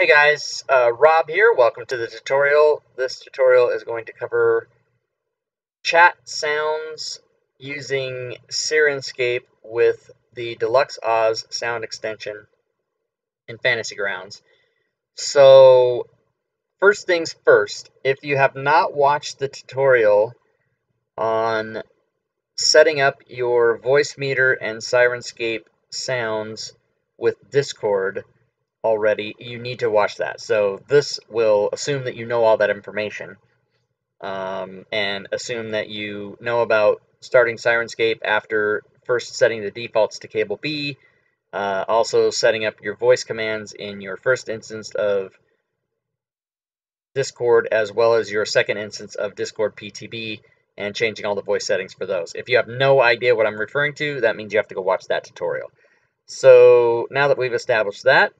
Hey guys, Rob here. Welcome to the tutorial. This tutorial is going to cover chat sounds using Syrinscape with the Dulux-Oz sound extension in Fantasy Grounds. So, first things first, if you have not watched the tutorial on setting up your voice meter and Syrinscape sounds with Discord already, you need to watch that. So this will assume that you know all that information and assume that you know about starting Syrinscape after first setting the defaults to cable B, also setting up your voice commands in your first instance of Discord as well as your second instance of Discord PTB, and changing all the voice settings for those. If you have no idea what I'm referring to, that means you have to go watch that tutorial. So now that we've established that,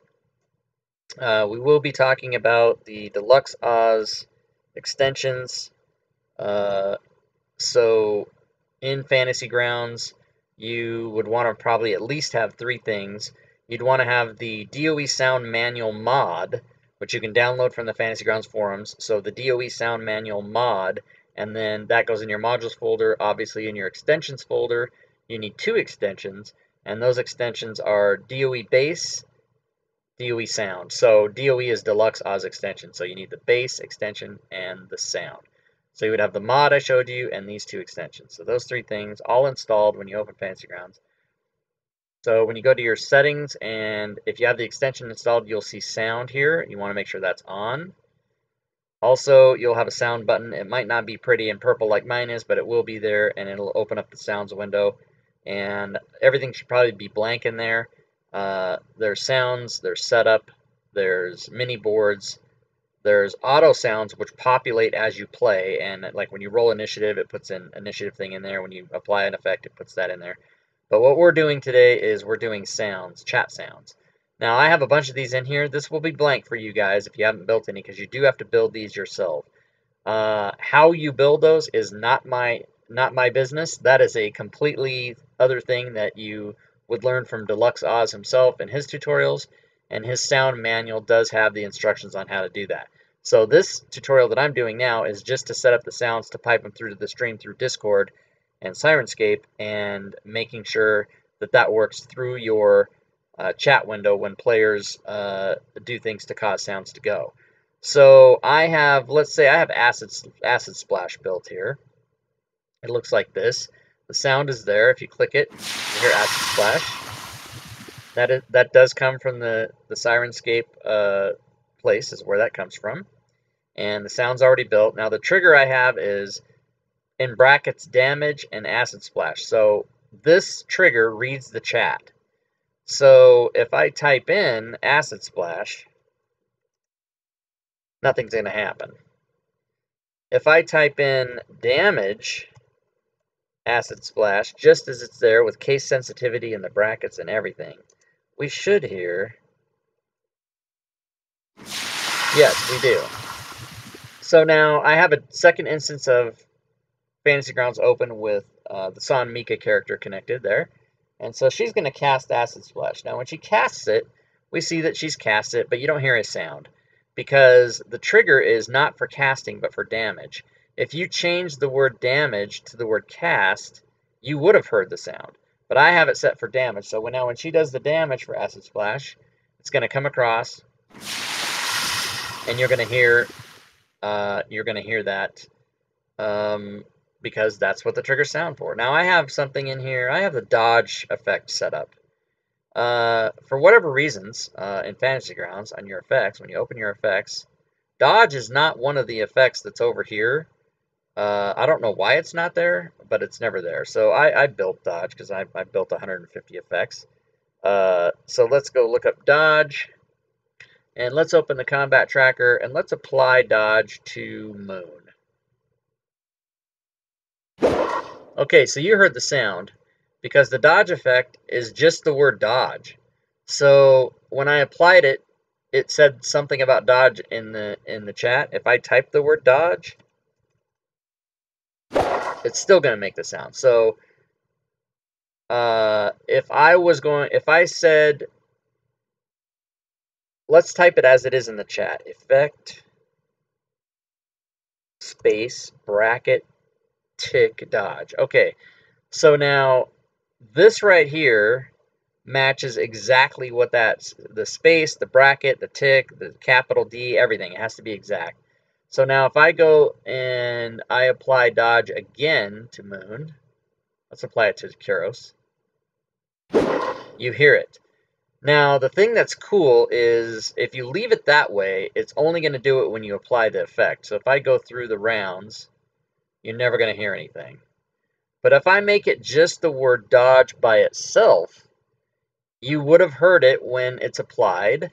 we will be talking about the Dulux-Oz extensions. So in Fantasy Grounds, you would want to probably at least have three things. You'd want to have the DOE Sound Manual mod, which you can download from the Fantasy Grounds forums. So the DOE Sound Manual mod, and then that goes in your modules folder. Obviously in your extensions folder, you need two extensions, and those extensions are DOE Bass, DOE sound. So DOE is Dulux-Oz extension. So you need the bass extension and the sound. So you would have the mod I showed you and these two extensions. So those three things all installed when you open Fantasy Grounds. So when you go to your settings, and if you have the extension installed, you'll see sound here. You want to make sure that's on. Also, you'll have a sound button. It might not be pretty and purple like mine is, but it will be there, and it'll open up the sounds window. And everything should probably be blank in there. There's sounds, there's setup, there's mini boards, there's auto sounds which populate as you play, and like when you roll initiative, it puts an initiative thing in there. When you apply an effect, it puts that in there. But what we're doing today is we're doing sounds, chat sounds. Now I have a bunch of these in here. This will be blank for you guys if you haven't built any, because you do have to build these yourself. How you build those is not my business. That is a completely other thing that you would learn from Dulux-Oz himself and his tutorials, and his sound manual does have the instructions on how to do that. So this tutorial that I'm doing now is just to set up the sounds to pipe them through to the stream through Discord and Syrinscape, and making sure that that works through your chat window when players do things to cause sounds to go. So I have, let's say I have Acid Splash built here. It looks like this. The sound is there. If you click it, you hear Acid Splash. That does come from the Syrinscape place, is where that comes from. And the sound's already built. Now the trigger I have is in brackets damage and Acid Splash. So this trigger reads the chat. So if I type in Acid Splash, nothing's going to happen. If I type in damage, Acid Splash, just as it's there with case sensitivity and the brackets and everything, we should hear, yes, we do. So now I have a second instance of Fantasy Grounds open with the San Mika character connected there, and so she's going to cast Acid Splash. Now when she casts it, we see that she's cast it, but you don't hear a sound because the trigger is not for casting but for damage. If you change the word damage to the word cast, you would have heard the sound. But I have it set for damage, so now when she does the damage for Acid Splash, it's going to come across, and you're going to hear, that because that's what the triggers sound for. Now I have something in here. I have the dodge effect set up. For whatever reasons, in Fantasy Grounds, on your effects, when you open your effects, dodge is not one of the effects that's over here. I don't know why it's not there, but it's never there. So I built dodge because I built 150 effects. So let's go look up dodge, and let's open the combat tracker, and let's apply dodge to Moon. Okay, so you heard the sound because the dodge effect is just the word dodge. So when I applied it, it said something about dodge in the chat. If I type the word dodge, it's still going to make the sound. So if I said Let's type it as it is in the chat. Effect space bracket tick dodge. Okay, so now this right here matches exactly what that's the space, the bracket, the tick, the capital D, everything. It has to be exact. So now if I go and I apply dodge again to Moon, let's apply it to Kuros. You hear it. Now, the thing that's cool is if you leave it that way, it's only going to do it when you apply the effect. So if I go through the rounds, you're never going to hear anything. But if I make it just the word dodge by itself, you would have heard it when it's applied.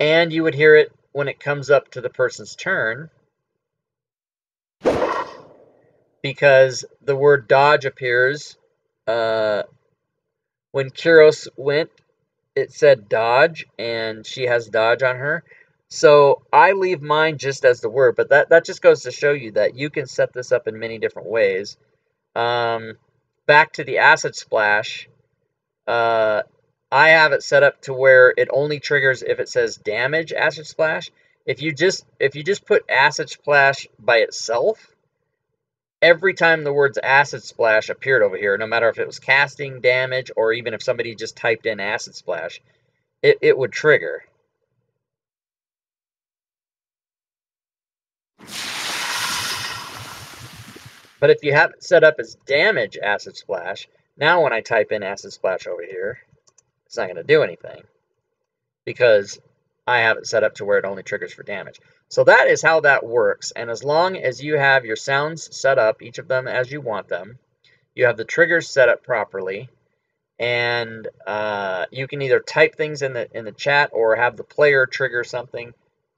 And you would hear it when it comes up to the person's turn, because the word dodge appears. When Kuros went, it said dodge, and she has dodge on her. So I leave mine just as the word, but that just goes to show you that you can set this up in many different ways. Back to the acid splash, I have it set up to where it only triggers if it says damage acid splash. If you just put acid splash by itself, every time the words acid splash appeared over here, no matter if it was casting, damage, or even if somebody just typed in acid splash, it would trigger. But if you have it set up as damage acid splash, now when I type in acid splash over here, it's not going to do anything because I have it set up to where it only triggers for damage. So that is how that works, and as long as you have your sounds set up, each of them as you want them, you have the triggers set up properly, and you can either type things in the chat or have the player trigger something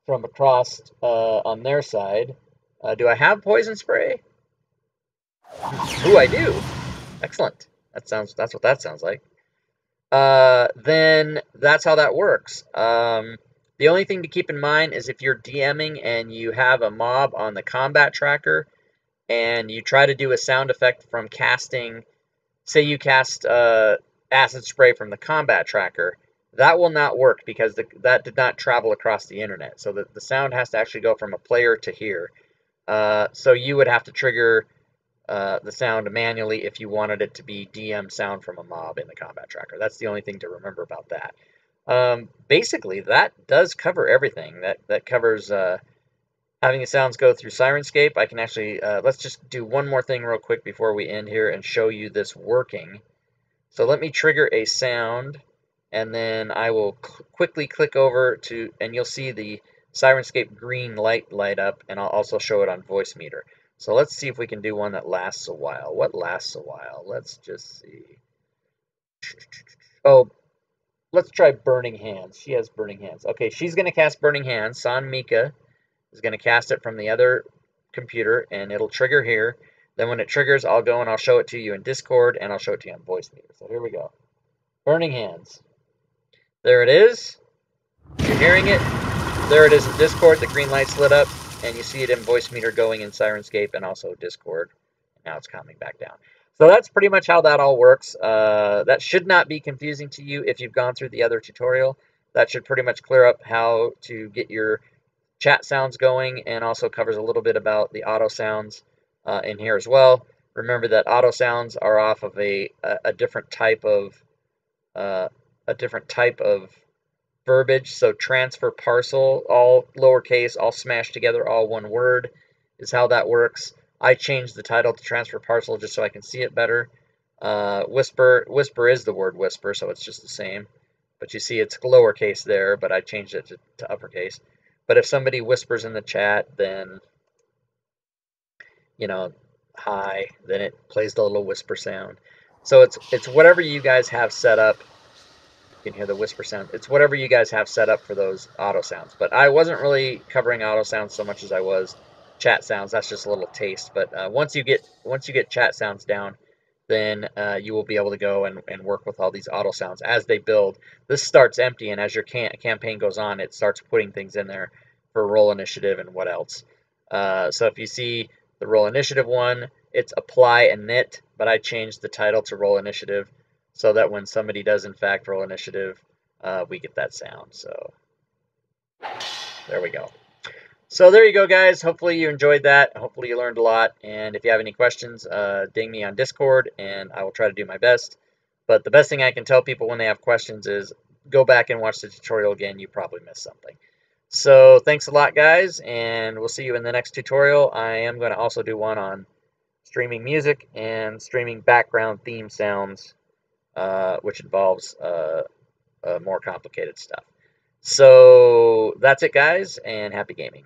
from across on their side. Do I have poison spray? Ooh, I do. Excellent. That's what that sounds like. Then that's how that works. The only thing to keep in mind is if you're DMing and you have a mob on the combat tracker and you try to do a sound effect from casting, say you cast acid spray from the combat tracker, that will not work because that did not travel across the internet. So the sound has to actually go from a player to here. So you would have to trigger the sound manually if you wanted it to be DM sound from a mob in the combat tracker. That's the only thing to remember about that. Basically, that does cover everything. That covers having the sounds go through Syrinscape. I can actually, let's just do one more thing real quick before we end here and show you this working. So let me trigger a sound, and then I will quickly click over to, and you'll see the Syrinscape green light light up, and I'll also show it on Voice Meter. So let's see if we can do one that lasts a while. What lasts a while? Let's just see. Oh, let's try Burning Hands. She has Burning Hands. Okay, she's going to cast Burning Hands. San Mika is going to cast it from the other computer, and it'll trigger here. Then when it triggers, I'll go and I'll show it to you in Discord, and I'll show it to you on Voice Meter. So here we go. Burning Hands. There it is. You're hearing it. There it is in Discord. The green light's lit up, and you see it in Voice Meter going in Syrinscape and also Discord. Now it's calming back down. So that's pretty much how that all works. That should not be confusing to you if you've gone through the other tutorial. That should pretty much clear up how to get your chat sounds going, and also covers a little bit about the auto sounds in here as well. Remember that auto sounds are off of a different type of verbiage. So transfer parcel, all lowercase, all smashed together, all one word is how that works. I changed the title to transfer parcel just so I can see it better. Whisper is the word whisper, so it's just the same. But you see it's lowercase there, but I changed it to uppercase. But if somebody whispers in the chat, then, you know, hi, then it plays the little whisper sound. So it's whatever you guys have set up. You can hear the whisper sound. It's whatever you guys have set up for those auto sounds. But I wasn't really covering auto sounds so much as I was chat sounds. That's just a little taste, but once you get chat sounds down, then you will be able to go and work with all these auto sounds as they build. This starts empty, and as your campaign goes on, it starts putting things in there for roll initiative and what else. So if you see the roll initiative one, it's apply init, but I changed the title to roll initiative. so that when somebody does in fact roll initiative, we get that sound. So there we go. So there you go, guys. Hopefully you enjoyed that. Hopefully you learned a lot. And if you have any questions, ding me on Discord, and I will try to do my best. But the best thing I can tell people when they have questions is go back and watch the tutorial again. You probably missed something. So thanks a lot, guys, and we'll see you in the next tutorial. I am going to also do one on streaming music and streaming background theme sounds, which involves more complicated stuff. So that's it, guys, and happy gaming.